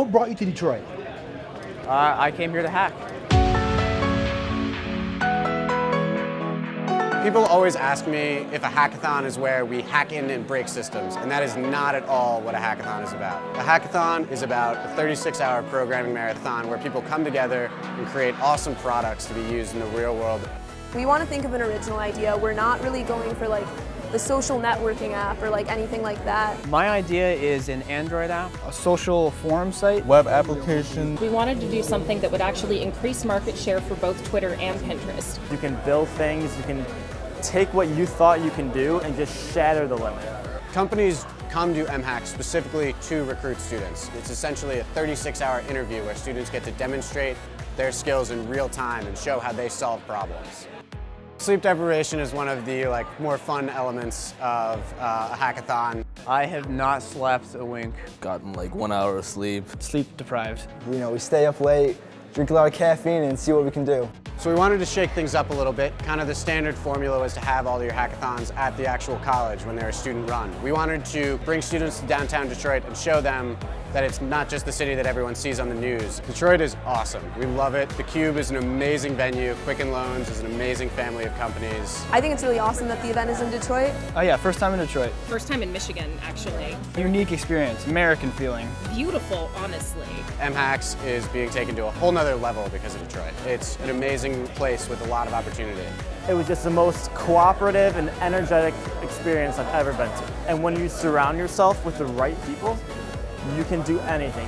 What brought you to Detroit? I came here to hack. People always ask me if a hackathon is where we hack in and break systems, and that is not at all what a hackathon is about. A hackathon is about a 36-hour programming marathon where people come together and create awesome products to be used in the real world. We want to think of an original idea. We're not really going for like the social networking app or like anything like that. My idea is an Android app, a social forum site, web application. We wanted to do something that would actually increase market share for both Twitter and Pinterest. You can build things, you can take what you thought you can do and just shatter the limit. Companies come to MHacks specifically to recruit students. It's essentially a 36-hour interview where students get to demonstrate their skills in real time and show how they solve problems. Sleep deprivation is one of the more fun elements of a hackathon. I have not slept a wink. Gotten like 1 hour of sleep. Sleep deprived. You know, we stay up late, drink a lot of caffeine and see what we can do. So we wanted to shake things up a little bit. Kind of the standard formula was to have all your hackathons at the actual college when they're student run. We wanted to bring students to downtown Detroit and show them that it's not just the city that everyone sees on the news. Detroit is awesome. We love it. The Cube is an amazing venue. Quicken Loans is an amazing family of companies. I think it's really awesome that the event is in Detroit. Oh yeah, first time in Detroit. First time in Michigan, actually. Unique experience, American feeling. Beautiful, honestly. MHacks is being taken to a whole nother level because of Detroit. It's an amazing place with a lot of opportunity. It was just the most cooperative and energetic experience I've ever been to. And when you surround yourself with the right people, you can do anything.